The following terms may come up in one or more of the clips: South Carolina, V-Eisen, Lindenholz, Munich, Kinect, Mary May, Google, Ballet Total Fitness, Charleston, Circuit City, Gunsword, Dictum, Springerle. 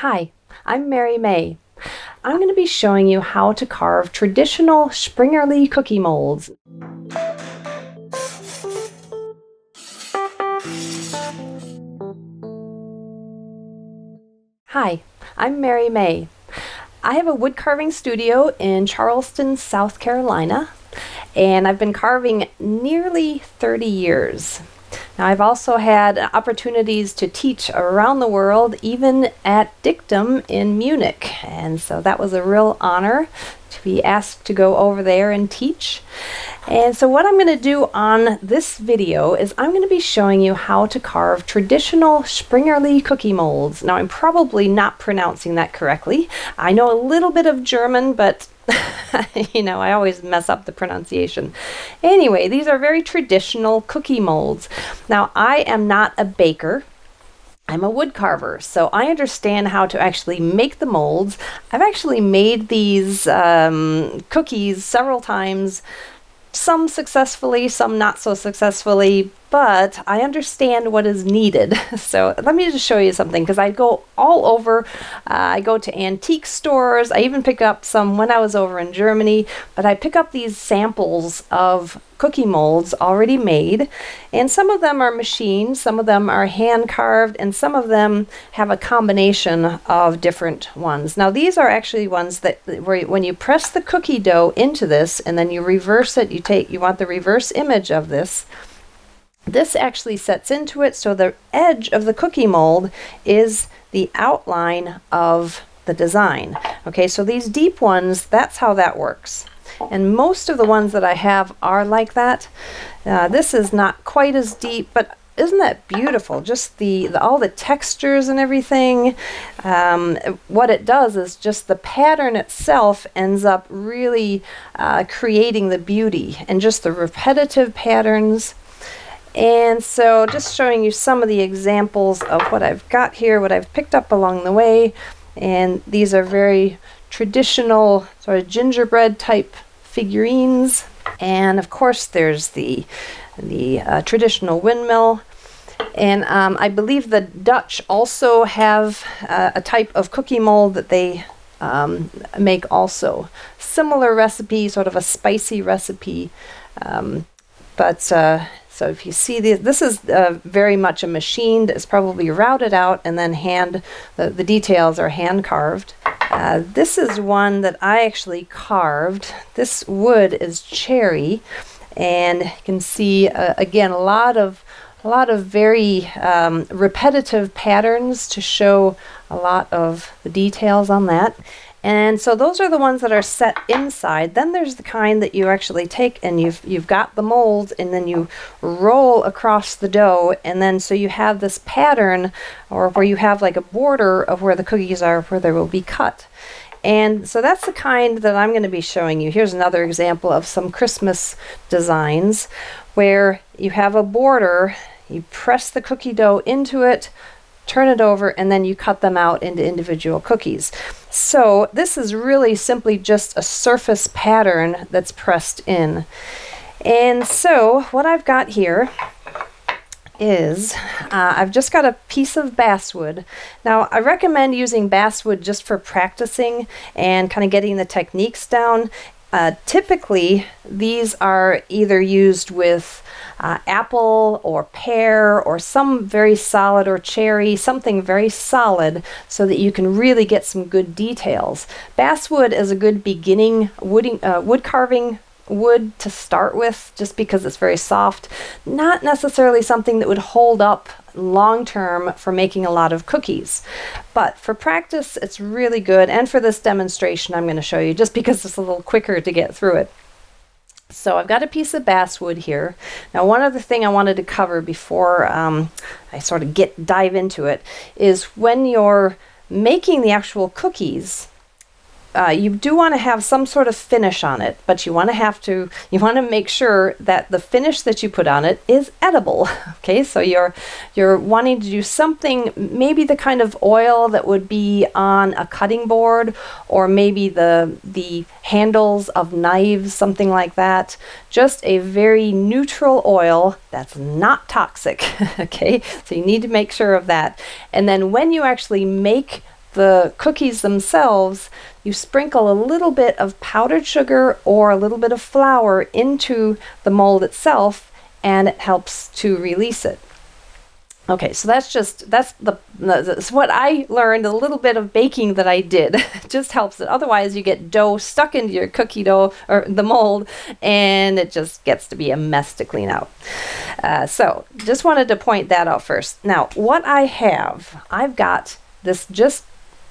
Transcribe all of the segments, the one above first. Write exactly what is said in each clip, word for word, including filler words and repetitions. Hi, I'm Mary May. I'm going to be showing you how to carve traditional Springerle cookie molds. Hi, I'm Mary May. I have a wood carving studio in Charleston, South Carolina, and I've been carving nearly thirty years. Now, I've also had opportunities to teach around the world, even at Dictum in Munich. And so that was a real honor to be asked to go over there and teach. And so what I'm going to do on this video is I'm going to be showing you how to carve traditional Springerle cookie molds. Now, I'm probably not pronouncing that correctly. I know a little bit of German, but you know, I always mess up the pronunciation. Anyway, these are very traditional cookie molds. Now, I am not a baker. I'm a wood carver, so I understand how to actually make the molds. I've actually made these um, cookies several times, some successfully, some not so successfully, but I understand what is needed. So let me just show you something, because I go all over. Uh, I go to antique stores. I even pick up some when I was over in Germany, but I pick up these samples of cookie molds already made, and some of them are machined, some of them are hand carved, and some of them have a combination of different ones. Now, these are actually ones that where when you press the cookie dough into this and then you reverse it, you take you want the reverse image of this. This actually sets into it, so the edge of the cookie mold is the outline of the design. Okay, so these deep ones, that's how that works. And most of the ones that I have are like that. Uh, this is not quite as deep, but isn't that beautiful? Just the, the all the textures and everything. Um, what it does is just the pattern itself ends up really uh, creating the beauty, and just the repetitive patterns. And so just showing you some of the examples of what I've got here, what I've picked up along the way. And these are very traditional sort of gingerbread type figurines. And of course there's the, the uh, traditional windmill. And um, I believe the Dutch also have uh, a type of cookie mold that they um, make also. Similar recipe, sort of a spicy recipe. Um, but... Uh, So if you see this, this is uh, very much a machined. It's probably routed out and then hand, the, the details are hand carved. Uh, this is one that I actually carved. This wood is cherry, and you can see uh, again a lot of a lot of very um, repetitive patterns to show a lot of the details on that. And so those are the ones that are set inside. Then there's the kind that you actually take and you've, you've got the mold, and then you roll across the dough. And then so you have this pattern, or where you have like a border of where the cookies are, where they will be cut. And so that's the kind that I'm going to be showing you. Here's another example of some Christmas designs where you have a border, you press the cookie dough into it, turn it over, and then you cut them out into individual cookies. So this is really simply just a surface pattern that's pressed in. And so what I've got here is uh, I've just got a piece of basswood. Now, I recommend using basswood just for practicing and kind of getting the techniques down. Uh, typically, these are either used with uh, apple or pear or some very solid, or cherry, something very solid, so that you can really get some good details. Basswood is a good beginning wooding, uh, wood carving wood to start with, just because it's very soft. Not necessarily something that would hold up long term for making a lot of cookies, but for practice it's really good. And for this demonstration I'm going to show you, just because it's a little quicker to get through it. So I've got a piece of basswood here. Now, one other thing I wanted to cover before um, I sort of get dive into it is when you're making the actual cookies, Uh, you do want to have some sort of finish on it, but you want to have to, you want to make sure that the finish that you put on it is edible. Okay, so you're, you're wanting to do something, maybe the kind of oil that would be on a cutting board, or maybe the, the handles of knives, something like that. Just a very neutral oil that's not toxic. Okay, so you need to make sure of that. And then when you actually make the cookies themselves, you sprinkle a little bit of powdered sugar or a little bit of flour into the mold itself, and it helps to release it. Okay, so that's just, that's the, that's what I learned, a little bit of baking that I did. Just helps it. Otherwise you get dough stuck into your cookie dough, or the mold, and it just gets to be a mess to clean out. Uh, so just wanted to point that out first. Now what I have, I've got this just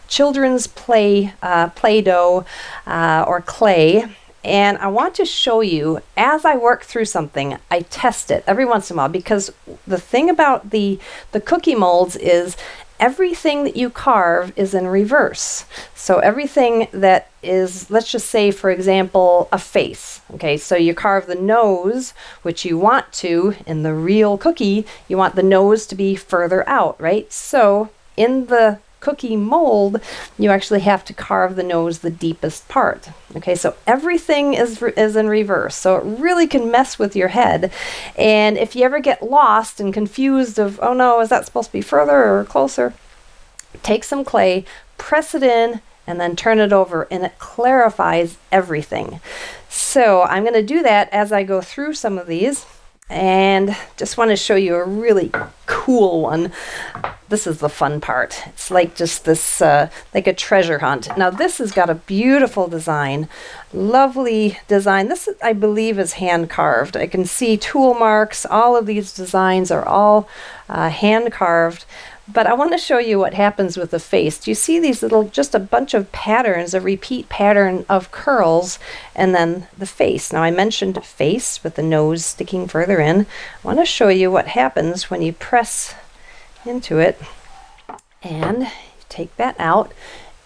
children's play, uh, play dough uh, or clay. And I want to show you, as I work through something, I test it every once in a while, because the thing about the, the cookie molds is everything that you carve is in reverse. So everything that is, let's just say, for example, a face. Okay, so you carve the nose, which you want to, in the real cookie, you want the nose to be further out, right? So in the cookie mold, you actually have to carve the nose the deepest part. Okay, so everything is, is in reverse, so it really can mess with your head. And if you ever get lost and confused of, oh no, is that supposed to be further or closer? Take some clay, press it in, and then turn it over, and it clarifies everything. So I'm going to do that as I go through some of these. And just want to show you a really cool one. This is the fun part. It's like just this, uh, like a treasure hunt. Now this has got a beautiful design, lovely design. This, I believe, is hand carved. I can see tool marks. All of these designs are all uh, hand carved. But I want to show you what happens with the face. Do you see these little, just a bunch of patterns, a repeat pattern of curls, and then the face. Now I mentioned face with the nose sticking further in. I want to show you what happens when you press into it, and take that out,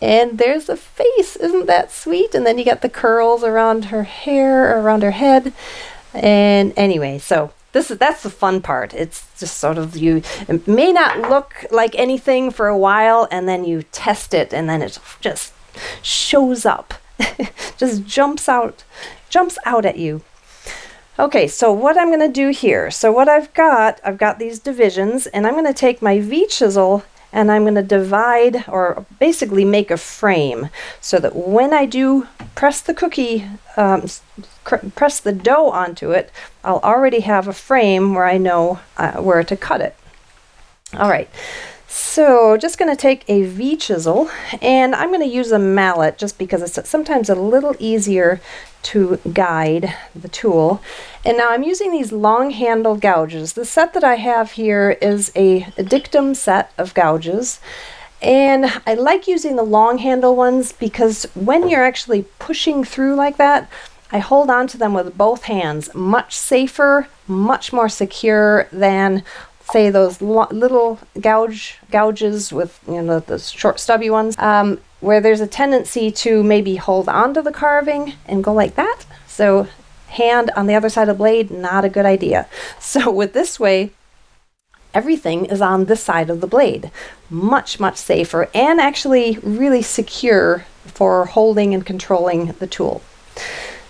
and there's the face. Isn't that sweet? And then you got the curls around her hair, around her head. And anyway, so This is, that's the fun part. It's just sort of, you, it may not look like anything for a while, and then you test it, and then it just shows up, just jumps out, jumps out at you. Okay, so what I'm going to do here, so what I've got, I've got these divisions, and I'm going to take my V-chisel, and I'm going to divide, or basically make a frame, so that when I do press the cookie, um, press the dough onto it, I'll already have a frame where I know uh, where to cut it. All right, so just going to take a V chisel, and I'm going to use a mallet just because it's sometimes a little easier to guide the tool. And now I'm using these long handle gouges. The set that I have here is a, a Dictum set of gouges, and I like using the long handle ones because when you're actually pushing through like that, I hold on to them with both hands. Much safer, much more secure than, say, those little gouge gouges with, you know, the short stubby ones, um, where there's a tendency to maybe hold on to the carving and go like that. So hand on the other side of the blade, not a good idea. So with this way, everything is on this side of the blade. Much, much safer, and actually really secure for holding and controlling the tool.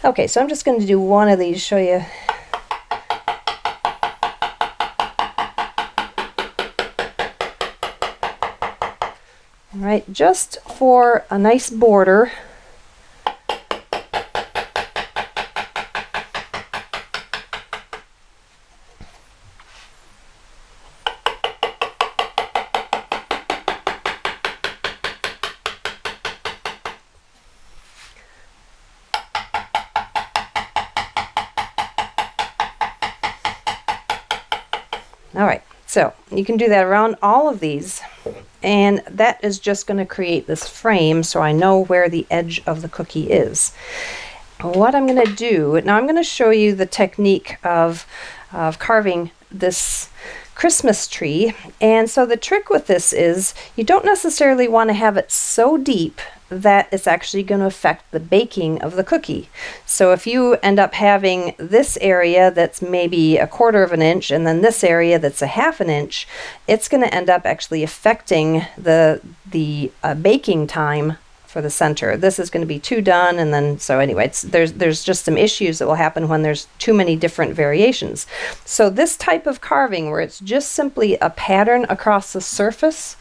Okay, so I'm just going to do one of these, show you. All right, just for a nice border. So you can do that around all of these, and that is just going to create this frame so I know where the edge of the cookie is. What I'm going to do, now I'm going to show you the technique of, of carving this Christmas tree. And so the trick with this is you don't necessarily want to have it so deep that it's actually going to affect the baking of the cookie. So if you end up having this area that's maybe a quarter of an inch, and then this area that's a half an inch, it's going to end up actually affecting the, the uh, baking time for the center. This is going to be too done, and then, so anyway, it's, there's, there's just some issues that will happen when there's too many different variations. So this type of carving, where it's just simply a pattern across the surface,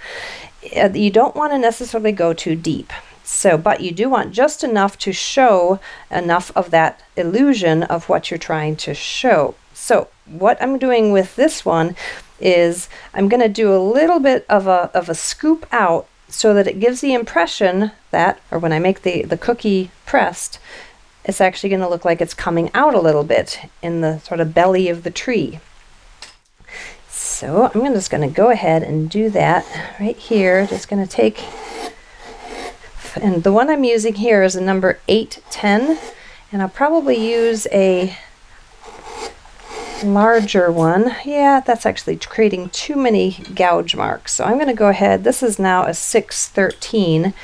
you don't want to necessarily go too deep. So, but you do want just enough to show enough of that illusion of what you're trying to show. So what I'm doing with this one is I'm going to do a little bit of a, of a scoop out so that it gives the impression that, or when I make the, the cookie pressed, it's actually going to look like it's coming out a little bit in the sort of belly of the tree. So I'm just going to go ahead and do that right here. Just going to take, and the one I'm using here is a number eight ten, and I'll probably use a larger one. Yeah, that's actually creating too many gouge marks. So I'm going to go ahead, this is now a six thirteen.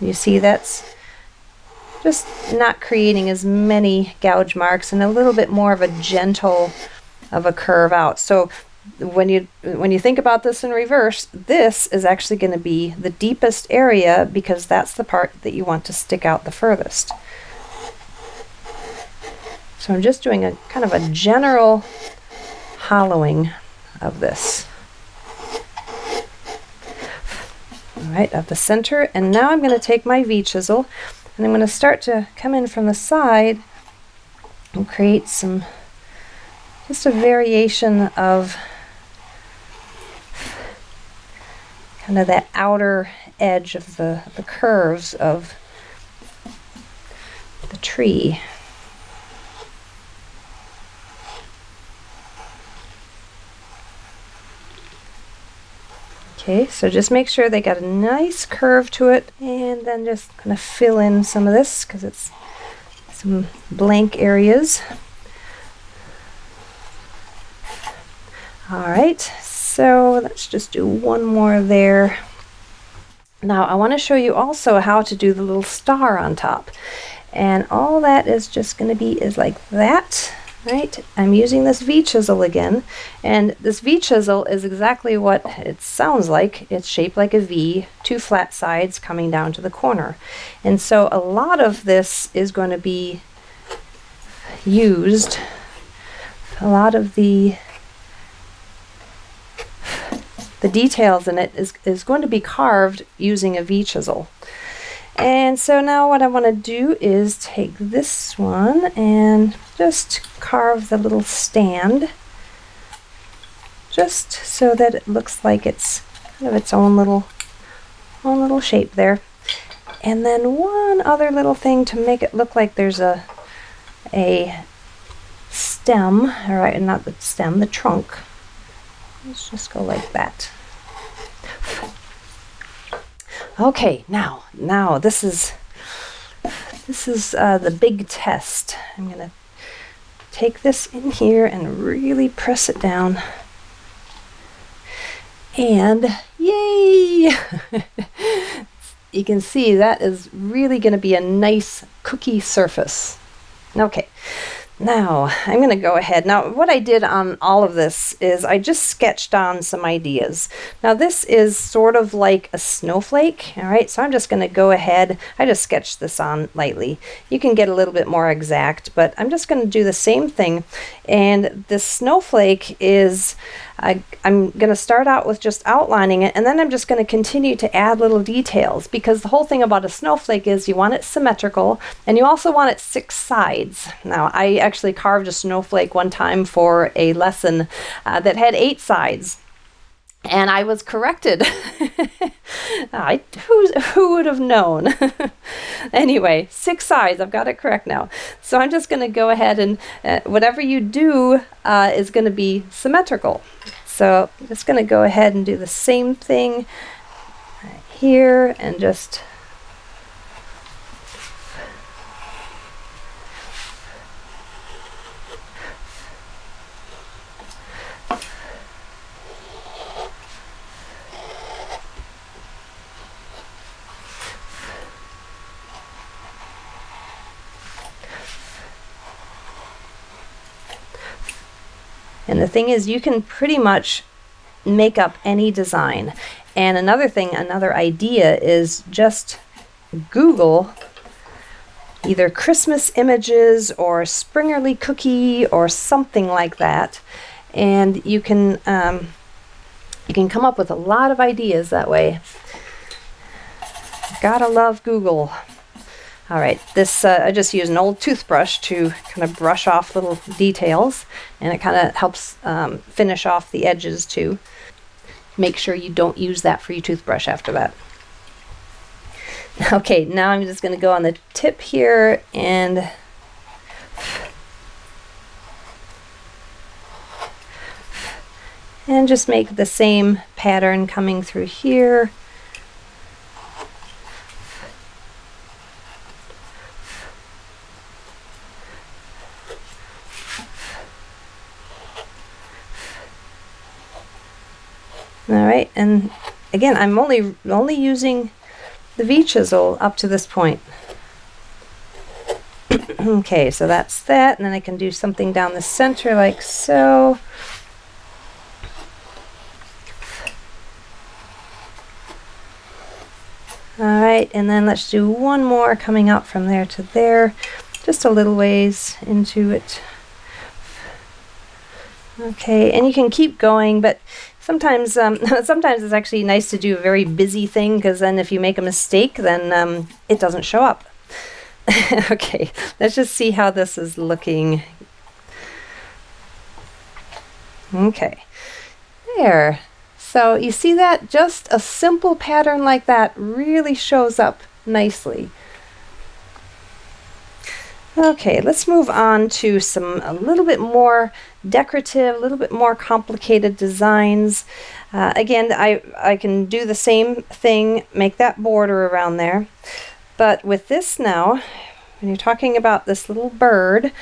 You see that's just not creating as many gouge marks and a little bit more of a gentle of a curve out. So when you when you think about this in reverse, this is actually going to be the deepest area because that's the part that you want to stick out the furthest. So I'm just doing a kind of a general hollowing of this. All right, at the center. And now I'm going to take my V chisel and I'm going to start to come in from the side and create some, just a variation of kind of that outer edge of the, the curves of the tree. Okay, so just make sure they got a nice curve to it, and then just kind of fill in some of this because it's some blank areas. All right, so let's just do one more there. Now I want to show you also how to do the little star on top, and all that is just going to be is like that. Right, I'm using this V chisel again, and this V chisel is exactly what it sounds like. It's shaped like a V, two flat sides coming down to the corner. And so a lot of this is going to be used, a lot of the the details in it is, is going to be carved using a V chisel. And so now what I want to do is take this one and just carve the little stand just so that it looks like it's kind of its own little own little shape there. And then one other little thing to make it look like there's a a stem, all right, not the stem, the trunk. Let's just go like that. Okay, now, now this is this is uh, the big test. I'm gonna take this in here and really press it down. And yay! You can see that is really gonna be a nice cookie surface. Okay. Now, I'm going to go ahead. Now, what I did on all of this is I just sketched on some ideas. Now, this is sort of like a snowflake, all right? So I'm just going to go ahead. I just sketched this on lightly. You can get a little bit more exact, but I'm just going to do the same thing. And this snowflake is, I, I'm going to start out with just outlining it, and then I'm just going to continue to add little details, because the whole thing about a snowflake is you want it symmetrical, and you also want it six sides. Now, I actually carved a snowflake one time for a lesson uh, that had eight sides. And I was corrected. I, who's, who would have known? Anyway, six sides. I've got it correct now. So I'm just going to go ahead and uh, whatever you do uh, is going to be symmetrical. So I'm just going to go ahead and do the same thing here and just... And the thing is, you can pretty much make up any design. And another thing, another idea is just Google either Christmas images or Springerle cookie or something like that. And you can, um, you can come up with a lot of ideas that way. Gotta love Google. All right, this uh, I just use an old toothbrush to kind of brush off little details, and it kind of helps um, finish off the edges too. Make sure you don't use that for your toothbrush after that. Okay, now I'm just going to go on the tip here and and just make the same pattern coming through here. All right, and again, I'm only only using the V chisel up to this point. Okay, so that's that, and then I can do something down the center like so. All right, and then let's do one more coming up from there to there, just a little ways into it. Okay, and you can keep going, but sometimes um, sometimes it's actually nice to do a very busy thing, because then if you make a mistake, then um, it doesn't show up. Okay, let's just see how this is looking. Okay, there. So you see that? Just a simple pattern like that really shows up nicely. Okay, let's move on to some a little bit more decorative, a little bit more complicated designs. Uh, again, I, I can do the same thing, make that border around there. But with this now, when you're talking about this little bird,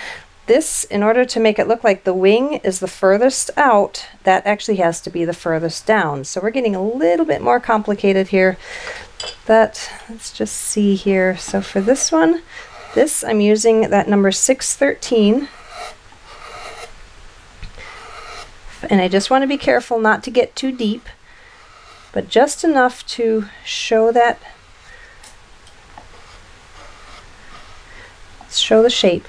this, in order to make it look like the wing is the furthest out, that actually has to be the furthest down. So we're getting a little bit more complicated here. But let's just see here. So for this one, this, I'm using that number six thirteen, and I just want to be careful not to get too deep, but just enough to show that, show the shape.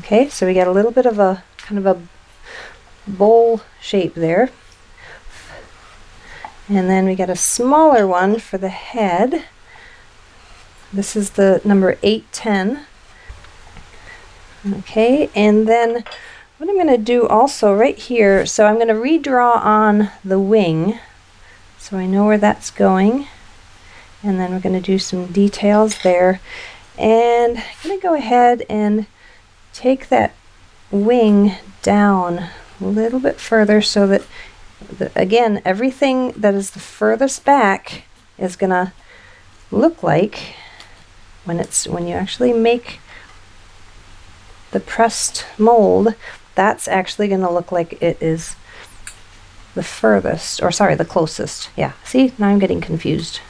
Okay, so we got a little bit of a kind of a bowl shape there. And then we got a smaller one for the head. This is the number eight ten. Okay, and then what I'm going to do also right here, so I'm going to redraw on the wing so I know where that's going. And then we're going to do some details there. And I'm going to go ahead and take that wing down a little bit further so that The, again, everything that is the furthest back is gonna look like when it's when you actually make the pressed mold, that's actually gonna look like it is the furthest, or sorry, the closest. Yeah, see, now I'm getting confused.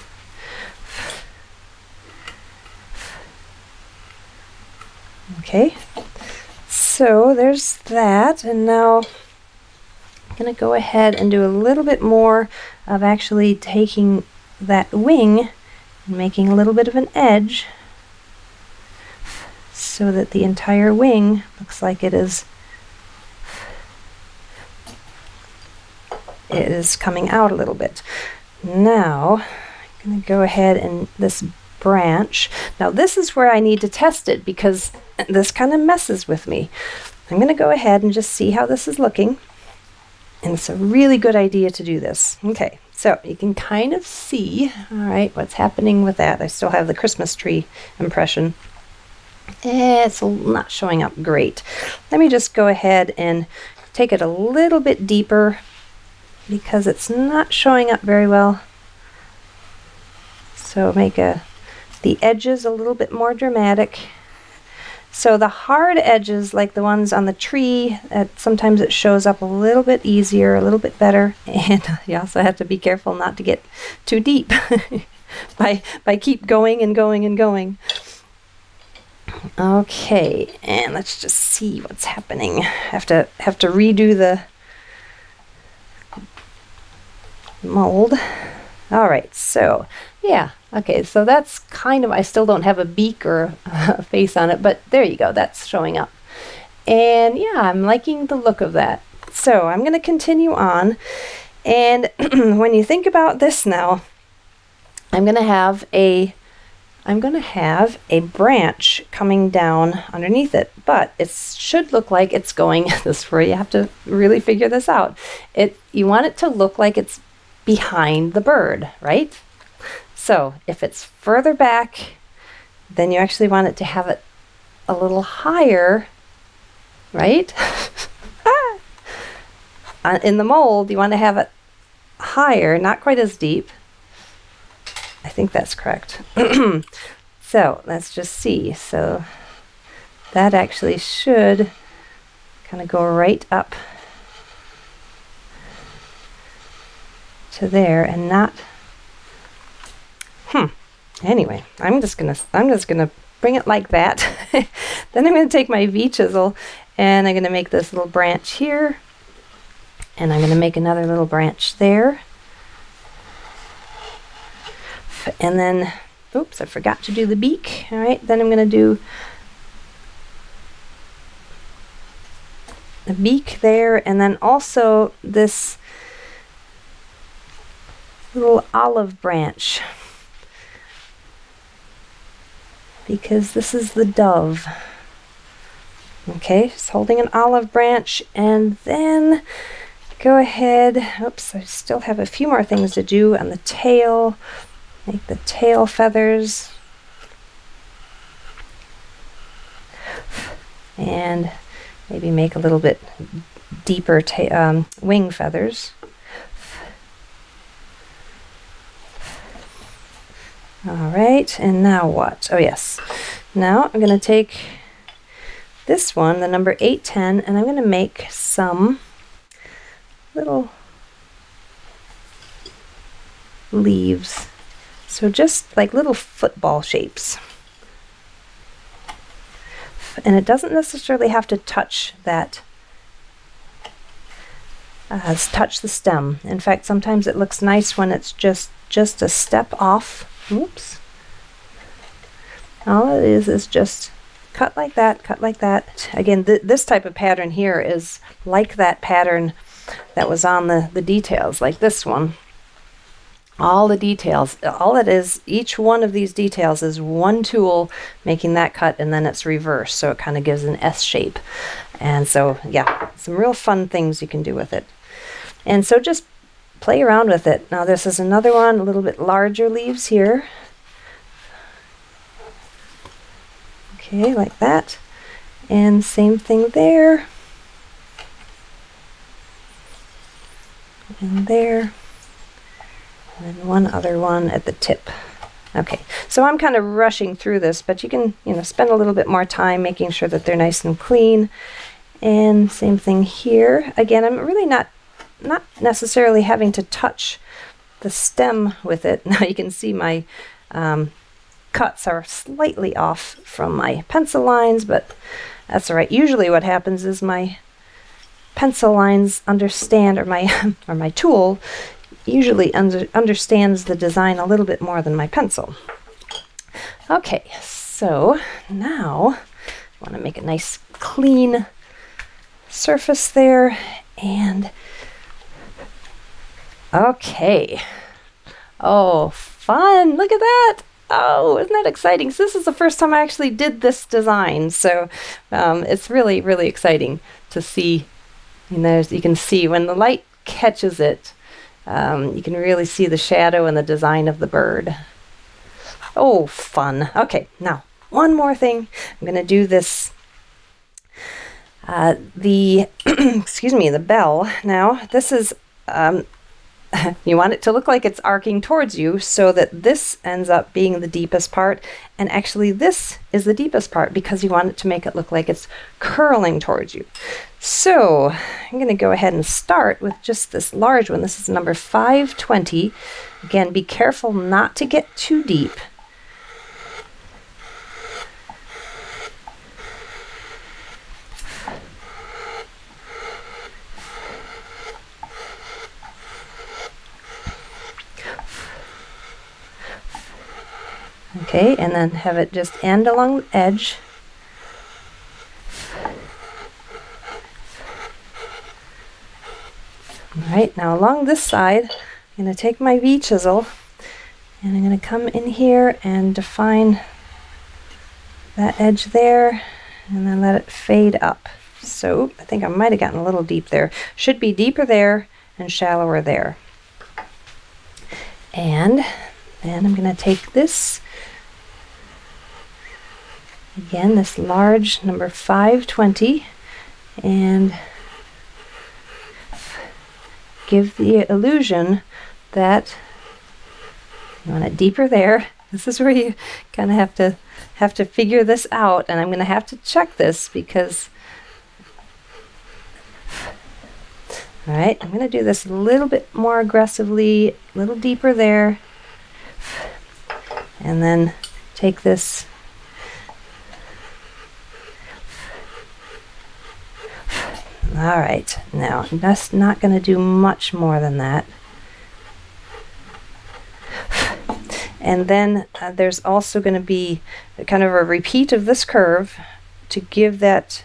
Okay, so there's that, and now going to go ahead and do a little bit more of actually taking that wing and making a little bit of an edge so that the entire wing looks like it is it is coming out a little bit. Now I'm going to go ahead and this branch, now this is where I need to test it because this kind of messes with me. I'm going to go ahead and just see how this is looking. And it's a really good idea to do this. Okay, so you can kind of see, all right, what's happening with that. I still have the Christmas tree impression. Eh, it's not showing up great. Let me just go ahead and take it a little bit deeper because it's not showing up very well. So make a, the edges a little bit more dramatic. So the hard edges, like the ones on the tree, uh, sometimes it shows up a little bit easier, a little bit better, and you also have to be careful not to get too deep by, by keep going and going and going. Okay, and let's just see what's happening. I have to, have to redo the mold. All right, so yeah, okay, so that's kind of, I still don't have a beak or a face on it, but there you go, that's showing up. And yeah, I'm liking the look of that. So I'm going to continue on, And when you think about this now, I'm gonna have a I'm gonna have a branch coming down underneath it, but it should look like it's going this is where you have to really figure this out. It you want it to look like it's behind the bird, right? So if it's further back, then you actually want it to have it a little higher, right? In the mold, you want to have it higher, not quite as deep. I think that's correct. So let's just see. So that actually should kind of go right up to there and not. Hmm. Anyway, I'm just gonna I'm just gonna bring it like that. Then I'm gonna take my V chisel and I'm gonna make this little branch here. And I'm going to make another little branch there. And then, oops, I forgot to do the beak. All right, then I'm going to do the beak there. And then also this little olive branch. Because this is the dove. Okay, it's holding an olive branch. And then go ahead, oops, I still have a few more things to do on the tail. Make the tail feathers. And maybe make a little bit deeper um, wing feathers. All right, and now what? Oh yes, now I'm gonna take this one, the number eight ten, and I'm gonna make some little leaves, so just like little football shapes, and it doesn't necessarily have to touch that uh, touch the stem. In fact, sometimes it looks nice when it's just just a step off. Oops, all it is is just cut like that, cut like that. Again, th this type of pattern here is like that pattern that was on the, the details, like this one. All the details, all it is, each one of these details is one tool making that cut, and then it's reversed, so it kind of gives an S shape. And so, yeah, some real fun things you can do with it. And so just play around with it. Now this is another one, a little bit larger leaves here. Okay, like that. And same thing there. And there, and then one other one at the tip. Okay, so I'm kind of rushing through this, but you can, you know, spend a little bit more time making sure that they're nice and clean. And same thing here. Again, I'm really not, not necessarily having to touch the stem with it. Now you can see my um, cuts are slightly off from my pencil lines, but that's all right. Usually what happens is my pencil lines understand, or my or my tool usually under, understands the design a little bit more than my pencil. Okay, so now I want to make a nice clean surface there, and okay, oh fun, look at that. Oh, isn't that exciting? So this is the first time I actually did this design, so um, it's really really exciting to see. And there's, you can see when the light catches it, um, you can really see the shadow and the design of the bird. Oh, fun. Okay, now one more thing. I'm going to do this, uh, the, excuse me, the bell. Now this is, um, you want it to look like it's arcing towards you so that this ends up being the deepest part. And actually this is the deepest part because you want it to make it look like it's curling towards you. So I'm going to go ahead and start with just this large one. This is number five twenty. Again, be careful not to get too deep. Okay, and then have it just end along the edge. All right, now along this side, I'm going to take my V chisel and I'm going to come in here and define that edge there and then let it fade up. So I think I might have gotten a little deep there. Should be deeper there and shallower there. And then I'm going to take this, again, this large number five twenty, and give the illusion that you want it deeper there. This is where you kind of have to have to figure this out, and I'm going to have to check this because, all right, I'm going to do this a little bit more aggressively, a little deeper there, and then take this all right, now that's not going to do much more than that. And then uh, there's also going to be kind of a repeat of this curve to give that,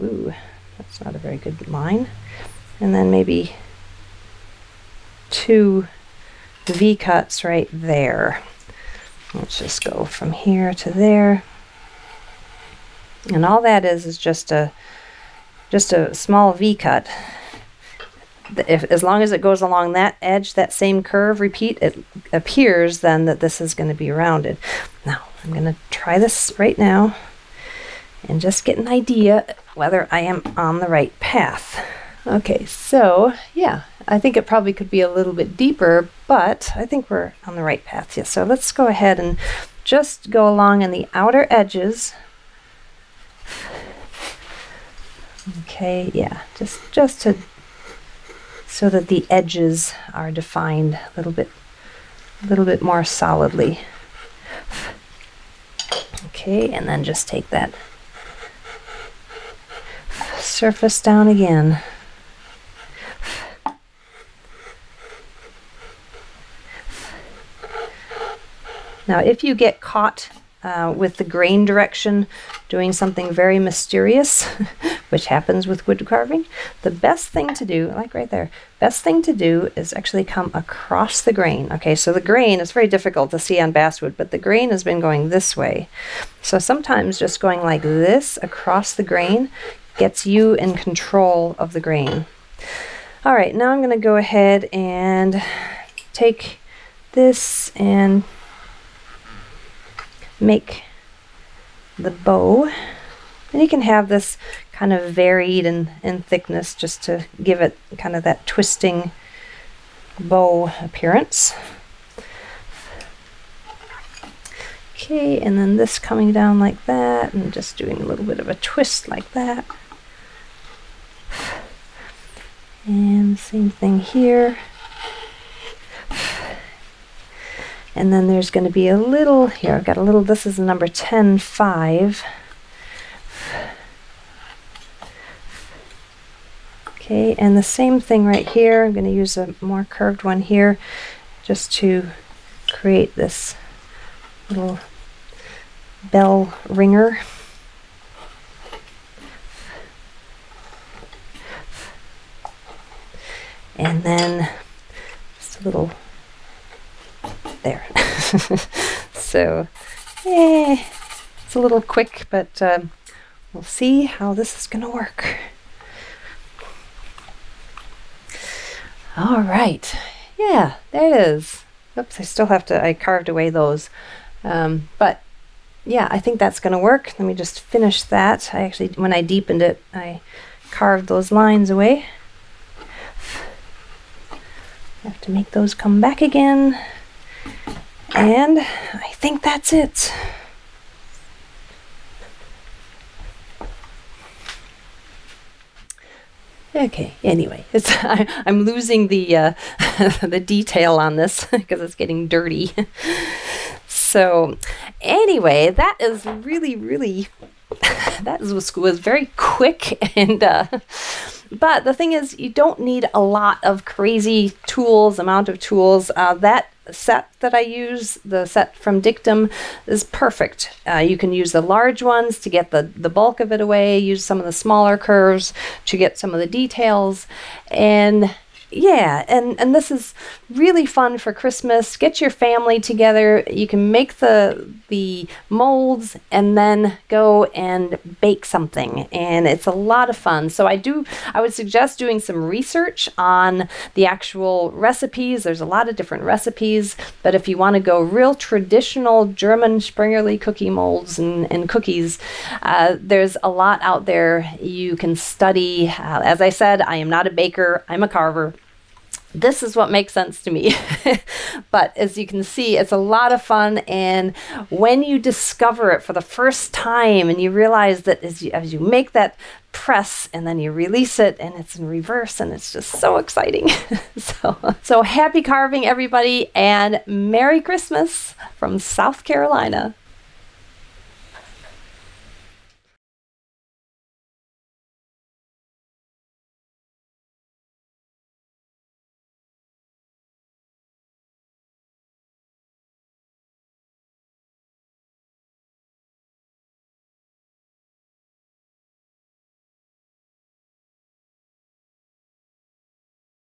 ooh, that's not a very good line. And then maybe two V cuts right there. Let's just go from here to there. And all that is is just a just a small V-cut. If, as long as it goes along that edge, that same curve, repeat, it appears then that this is going to be rounded. Now, I'm going to try this right now and just get an idea whether I am on the right path. Okay, so, yeah, I think it probably could be a little bit deeper, but I think we're on the right path. Yeah, so let's go ahead and just go along in the outer edges. Okay, yeah, just just to so that the edges are defined a little bit a little bit more solidly. Okay, and then just take that surface down again. Now, if you get caught Uh, with the grain direction doing something very mysterious, which happens with wood carving, the best thing to do, like right there, best thing to do is actually come across the grain. Okay, so the grain is very difficult to see on basswood, but the grain has been going this way. So sometimes just going like this across the grain gets you in control of the grain. All right, now I'm going to go ahead and take this and make the bow, and you can have this kind of varied in, in thickness just to give it kind of that twisting bow appearance. Okay, and then this coming down like that and just doing a little bit of a twist like that, and same thing here. And then there's going to be a little, here I've got a little, this is number ten five. Okay, and the same thing right here. I'm going to use a more curved one here just to create this little bell ringer. And then just a little there. So, eh, it's a little quick, but um, we'll see how this is going to work. All right. Yeah, there it is. Oops, I still have to, I carved away those. Um, but yeah, I think that's going to work. Let me just finish that. I actually, when I deepened it, I carved those lines away. I have to make those come back again. And I think that's it. Okay, anyway, it's I, I'm losing the uh, the detail on this because it's getting dirty. So anyway, that is really, really that was, was very quick, and uh, but the thing is, you don't need a lot of crazy tools, amount of tools. Uh, that set that I use, the set from Dictum, is perfect. Uh, you can use the large ones to get the, the bulk of it away, use some of the smaller curves to get some of the details, and Yeah, and, and this is really fun for Christmas. Get your family together. You can make the the molds and then go and bake something, and it's a lot of fun. So I do I would suggest doing some research on the actual recipes. There's a lot of different recipes, but if you want to go real traditional German Springerle cookie molds and, and cookies, uh, there's a lot out there you can study. Uh, as I said, I am not a baker, I'm a carver. This is what makes sense to me. But as you can see, it's a lot of fun. And when you discover it for the first time and you realize that as you, as you make that press and then you release it and it's in reverse, and it's just so exciting. so, so happy carving, everybody, and Merry Christmas from South Carolina.